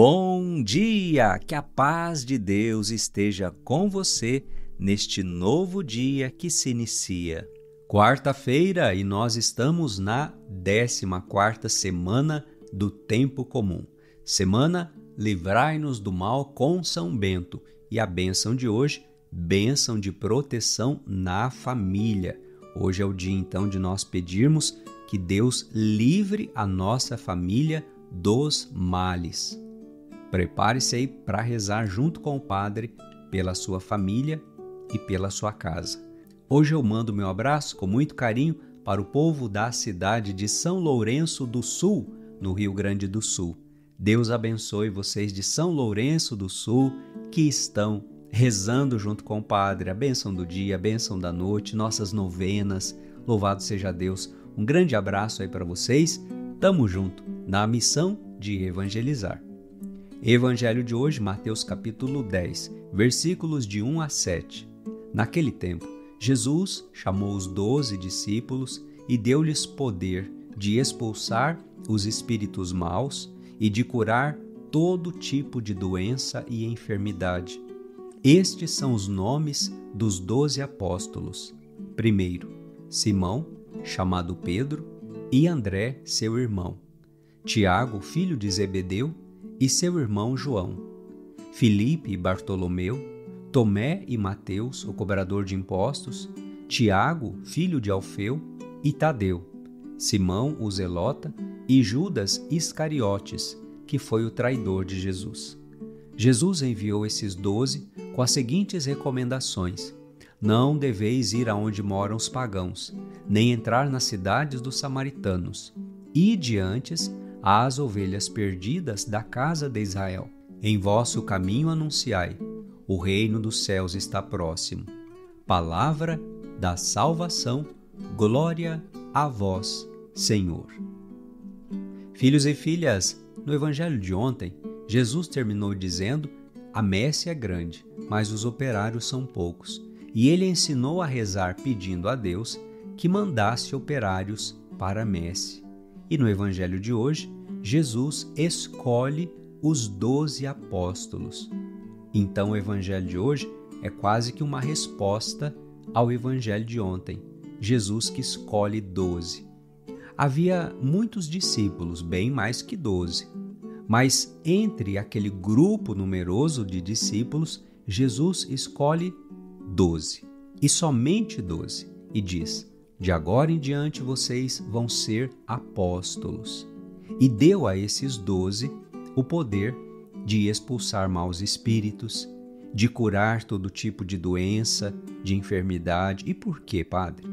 Bom dia! Que a paz de Deus esteja com você neste novo dia que se inicia. Quarta-feira e nós estamos na 14ª semana do tempo comum. Semana Livrai-nos do Mal com São Bento. E a bênção de hoje, bênção de proteção na família. Hoje é o dia então de nós pedirmos que Deus livre a nossa família dos males. Prepare-se aí para rezar junto com o Padre pela sua família e pela sua casa. Hoje eu mando meu abraço com muito carinho para o povo da cidade de São Lourenço do Sul, no Rio Grande do Sul. Deus abençoe vocês de São Lourenço do Sul que estão rezando junto com o Padre. A bênção do dia, a bênção da noite, nossas novenas. Louvado seja Deus. Um grande abraço aí para vocês. Tamo junto na missão de evangelizar. Evangelho de hoje, Mateus capítulo 10, versículos de 1 a 7. Naquele tempo, Jesus chamou os 12 discípulos e deu-lhes poder de expulsar os espíritos maus e de curar todo tipo de doença e enfermidade. Estes são os nomes dos 12 apóstolos. Primeiro, Simão, chamado Pedro, e André, seu irmão, Tiago, filho de Zebedeu, e seu irmão João, Filipe e Bartolomeu, Tomé e Mateus, o cobrador de impostos, Tiago, filho de Alfeu, e Tadeu, Simão, o zelota, e Judas Iscariotes, que foi o traidor de Jesus. Jesus enviou esses 12 com as seguintes recomendações: não deveis ir aonde moram os pagãos, nem entrar nas cidades dos samaritanos, ide antes às ovelhas perdidas da casa de Israel. Em vosso caminho anunciai, o reino dos céus está próximo. Palavra da salvação, glória a vós, Senhor. Filhos e filhas, no evangelho de ontem, Jesus terminou dizendo: a messe é grande, mas os operários são poucos. E ele ensinou a rezar pedindo a Deus que mandasse operários para a messe. E no evangelho de hoje, Jesus escolhe os 12 apóstolos. Então o evangelho de hoje é quase que uma resposta ao evangelho de ontem. Jesus que escolhe 12. Havia muitos discípulos, bem mais que 12. Mas entre aquele grupo numeroso de discípulos, Jesus escolhe 12. E somente 12. E diz: de agora em diante vocês vão ser apóstolos. E deu a esses 12 o poder de expulsar maus espíritos, de curar todo tipo de doença, de enfermidade. E por quê, Padre?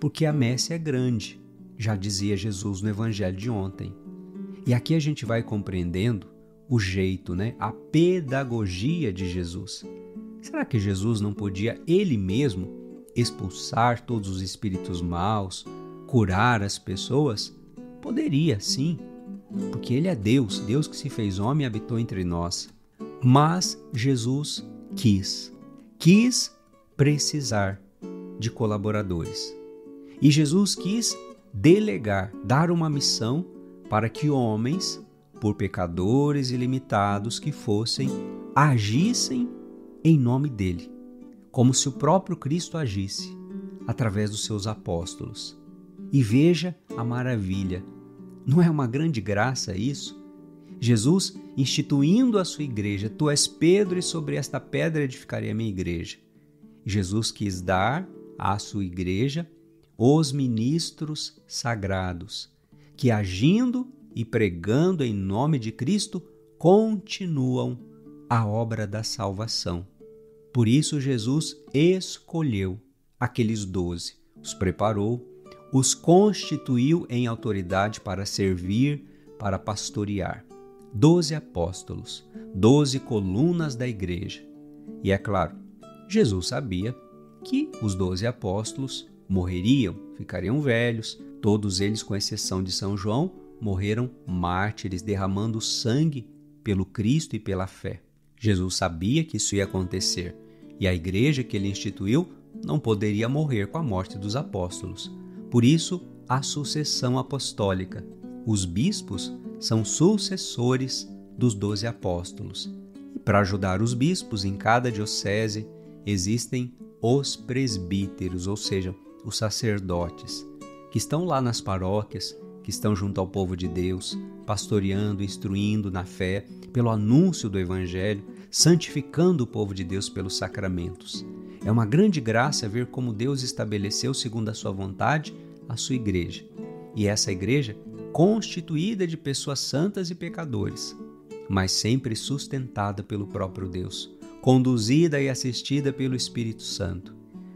Porque a messe é grande, já dizia Jesus no evangelho de ontem. E aqui a gente vai compreendendo o jeito, né? A pedagogia de Jesus. Será que Jesus não podia ele mesmo expulsar todos os espíritos maus, curar as pessoas? Poderia, sim, porque ele é Deus, Deus que se fez homem e habitou entre nós. Mas Jesus quis precisar de colaboradores. E Jesus quis delegar, dar uma missão para que homens, por pecadores ilimitados que fossem, agissem em nome dele, como se o próprio Cristo agisse através dos seus apóstolos. E veja a maravilha. Não é uma grande graça isso? Jesus instituindo a sua igreja: tu és Pedro e sobre esta pedra edificarei a minha igreja. Jesus quis dar à sua igreja os ministros sagrados, que agindo e pregando em nome de Cristo continuam a obra da salvação. Por isso Jesus escolheu aqueles 12, os preparou, os constituiu em autoridade para servir, para pastorear. 12 apóstolos, 12 colunas da igreja. E é claro, Jesus sabia que os 12 apóstolos morreriam, ficariam velhos. Todos eles, com exceção de São João, morreram mártires, derramando sangue pelo Cristo e pela fé. Jesus sabia que isso ia acontecer. E a igreja que ele instituiu não poderia morrer com a morte dos apóstolos. Por isso, a sucessão apostólica. Os bispos são sucessores dos 12 apóstolos. E para ajudar os bispos em cada diocese, existem os presbíteros, ou seja, os sacerdotes, que estão lá nas paróquias, que estão junto ao povo de Deus, pastoreando, instruindo na fé, pelo anúncio do Evangelho, santificando o povo de Deus pelos sacramentos. É uma grande graça ver como Deus estabeleceu, segundo a sua vontade, a sua igreja. E essa igreja, constituída de pessoas santas e pecadores, mas sempre sustentada pelo próprio Deus, conduzida e assistida pelo Espírito Santo,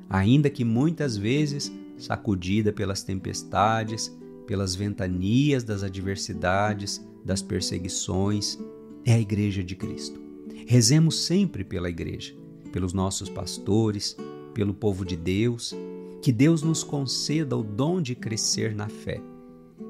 ainda que muitas vezes sacudida pelas tempestades, pelas ventanias das adversidades, das perseguições, é a Igreja de Cristo. Rezemos sempre pela Igreja, pelos nossos pastores, pelo povo de Deus, que Deus nos conceda o dom de crescer na fé.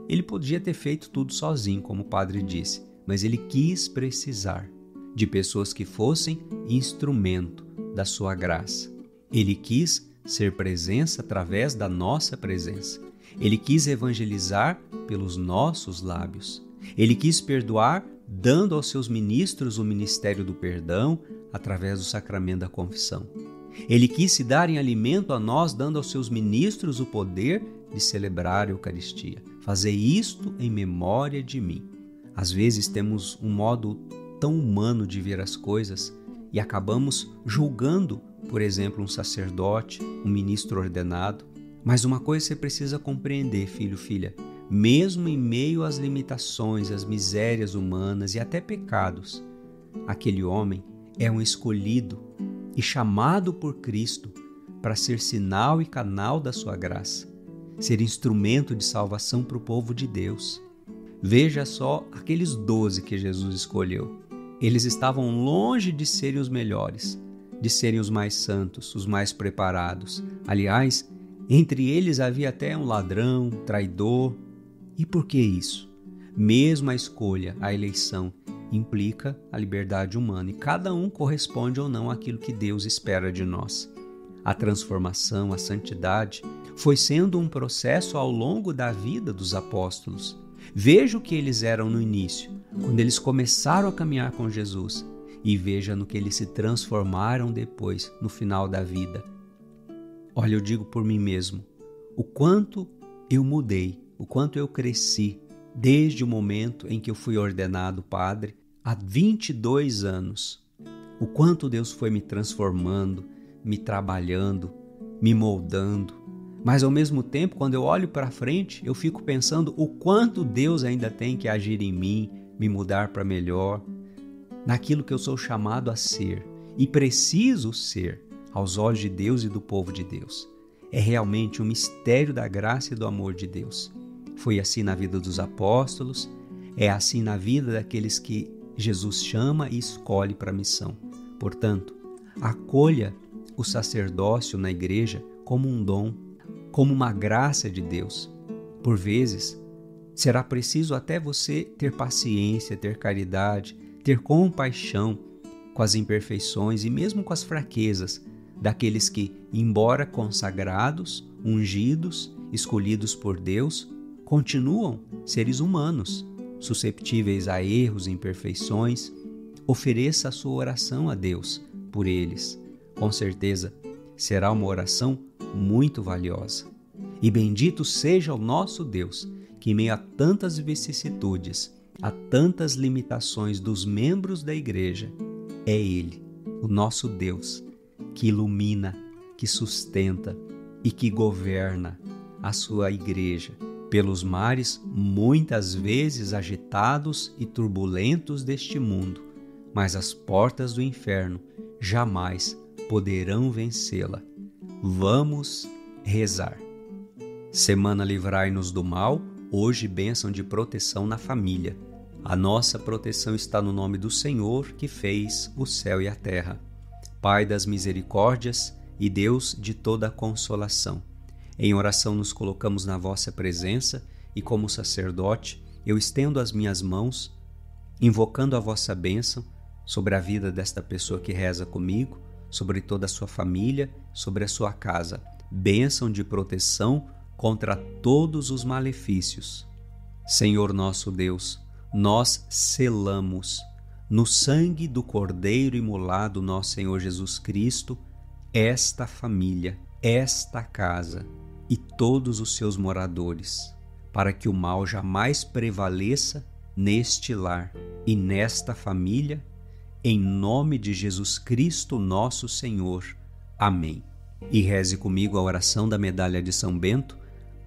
Ele podia ter feito tudo sozinho, como o padre disse, mas ele quis precisar de pessoas que fossem instrumento da sua graça. Ele quis ser presença através da nossa presença. Ele quis evangelizar pelos nossos lábios. Ele quis perdoar, dando aos seus ministros o ministério do perdão através do sacramento da confissão. Ele quis se dar em alimento a nós, dando aos seus ministros o poder de celebrar a Eucaristia. Fazer isto em memória de mim. Às vezes temos um modo tão humano de ver as coisas e acabamos julgando, por exemplo, um sacerdote, um ministro ordenado. Mas uma coisa você precisa compreender, filho, filha, mesmo em meio às limitações, às misérias humanas e até pecados, aquele homem é um escolhido e chamado por Cristo para ser sinal e canal da sua graça, ser instrumento de salvação para o povo de Deus. Veja só aqueles 12 que Jesus escolheu. Eles estavam longe de serem os melhores, de serem os mais santos, os mais preparados. Aliás, entre eles havia até um ladrão, um traidor. E por que isso? Mesmo a escolha, a eleição, implica a liberdade humana e cada um corresponde ou não àquilo que Deus espera de nós. A transformação, a santidade, foi sendo um processo ao longo da vida dos apóstolos. Veja o que eles eram no início, quando eles começaram a caminhar com Jesus, e veja no que eles se transformaram depois, no final da vida. Olha, eu digo por mim mesmo, o quanto eu mudei, o quanto eu cresci desde o momento em que eu fui ordenado padre, há 22 anos. O quanto Deus foi me transformando, me trabalhando, me moldando. Mas ao mesmo tempo, quando eu olho para frente, eu fico pensando o quanto Deus ainda tem que agir em mim, me mudar para melhor, naquilo que eu sou chamado a ser e preciso ser aos olhos de Deus e do povo de Deus. É realmente um mistério da graça e do amor de Deus. Foi assim na vida dos apóstolos, é assim na vida daqueles que Jesus chama e escolhe para a missão. Portanto, acolha o sacerdócio na igreja como um dom, como uma graça de Deus. Por vezes, será preciso até você ter paciência, ter caridade, ter compaixão com as imperfeições e mesmo com as fraquezas daqueles que, embora consagrados, ungidos, escolhidos por Deus, continuam seres humanos, susceptíveis a erros e imperfeições. Ofereça a sua oração a Deus por eles. Com certeza, será uma oração muito valiosa. E bendito seja o nosso Deus, que em meio a tantas vicissitudes, a tantas limitações dos membros da igreja, é Ele, o nosso Deus, que ilumina, que sustenta e que governa a sua igreja pelos mares muitas vezes agitados e turbulentos deste mundo, mas as portas do inferno jamais poderão vencê-la. Vamos rezar. Semana Livrai-nos do Mal, hoje bênção de proteção na família. A nossa proteção está no nome do Senhor que fez o céu e a terra. Pai das misericórdias e Deus de toda a consolação. Em oração nos colocamos na vossa presença e como sacerdote eu estendo as minhas mãos, invocando a vossa bênção sobre a vida desta pessoa que reza comigo, sobre toda a sua família, sobre a sua casa. Bênção de proteção contra todos os malefícios. Senhor nosso Deus, nós selamos no sangue do Cordeiro imolado nosso Senhor Jesus Cristo, esta família, esta casa e todos os seus moradores, para que o mal jamais prevaleça neste lar e nesta família, em nome de Jesus Cristo nosso Senhor. Amém. E reze comigo a oração da medalha de São Bento.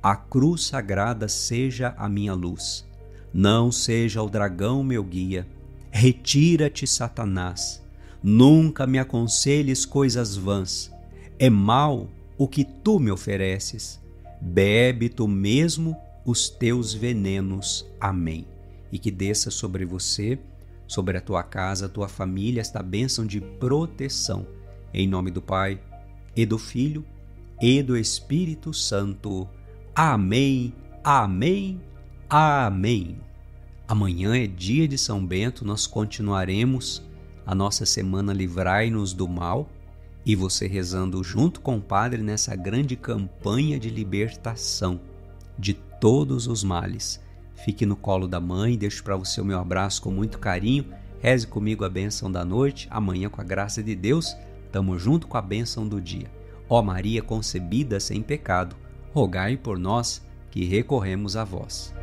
A cruz sagrada seja a minha luz. Não seja o dragão meu guia. Retira-te, Satanás. Nunca me aconselhes coisas vãs. É mal o que tu me ofereces. Bebe tu mesmo os teus venenos. Amém. E que desça sobre você, sobre a tua casa, a tua família, esta bênção de proteção. Em nome do Pai, e do Filho, e do Espírito Santo. Amém, amém, amém. Amanhã é dia de São Bento, nós continuaremos a nossa semana Livrai-nos do Mal, e você rezando junto com o Padre nessa grande campanha de libertação de todos os males. Fique no colo da mãe, deixo para você o meu abraço com muito carinho, reze comigo a bênção da noite, amanhã com a graça de Deus, tamo junto com a bênção do dia. Ó Maria concebida sem pecado, rogai por nós que recorremos a vós.